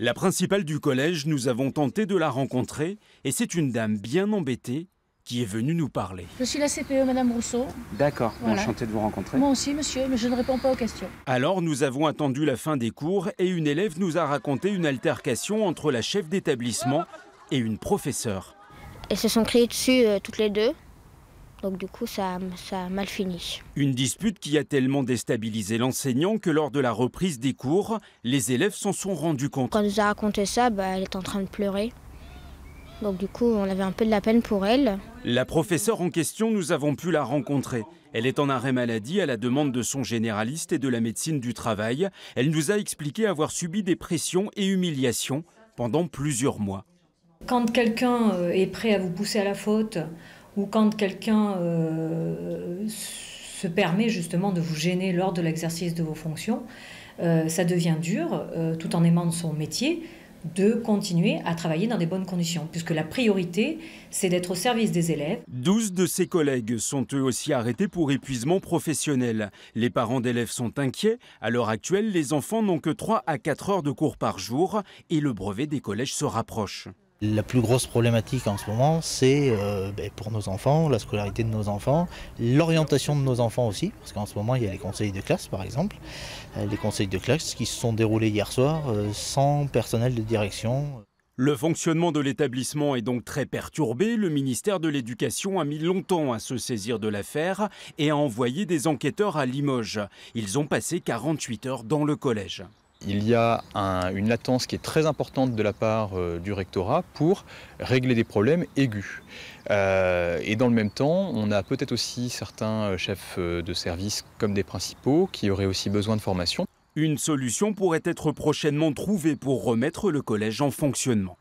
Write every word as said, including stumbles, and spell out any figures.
La principale du collège, nous avons tenté de la rencontrer et c'est une dame bien embêtée qui est venue nous parler. Je suis la C P E, Madame Rousseau. D'accord, voilà. Enchantée de vous rencontrer. Moi aussi, monsieur, mais je ne réponds pas aux questions. Alors, nous avons attendu la fin des cours et une élève nous a raconté une altercation entre la chef d'établissement et une professeure. Elles se sont criées dessus euh, toutes les deux, donc du coup, ça, ça a mal fini. Une dispute qui a tellement déstabilisé l'enseignant que lors de la reprise des cours, les élèves s'en sont rendus compte. Quand elle nous a raconté ça, bah, elle est en train de pleurer. Donc du coup, on avait un peu de la peine pour elle. La professeure en question, nous avons pu la rencontrer. Elle est en arrêt maladie à la demande de son généraliste et de la médecine du travail. Elle nous a expliqué avoir subi des pressions et humiliations pendant plusieurs mois. Quand quelqu'un est prêt à vous pousser à la faute ou quand quelqu'un euh, se permet justement de vous gêner lors de l'exercice de vos fonctions, euh, ça devient dur, euh, tout en aimant son métier, de continuer à travailler dans des bonnes conditions, puisque la priorité, c'est d'être au service des élèves. douze de ses collègues sont eux aussi arrêtés pour épuisement professionnel. Les parents d'élèves sont inquiets. À l'heure actuelle, les enfants n'ont que trois à quatre heures de cours par jour et le brevet des collèges se rapproche. La plus grosse problématique en ce moment, c'est euh, pour nos enfants, la scolarité de nos enfants, l'orientation de nos enfants aussi, parce qu'en ce moment, il y a les conseils de classe, par exemple, les conseils de classe qui se sont déroulés hier soir euh, sans personnel de direction. Le fonctionnement de l'établissement est donc très perturbé. Le ministère de l'Éducation a mis longtemps à se saisir de l'affaire et a envoyé des enquêteurs à Limoges. Ils ont passé quarante-huit heures dans le collège. Il y a un, une latence qui est très importante de la part euh, du rectorat pour régler des problèmes aigus. Euh, et dans le même temps, on a peut-être aussi certains chefs de service comme des principaux qui auraient aussi besoin de formation. Une solution pourrait être prochainement trouvée pour remettre le collège en fonctionnement.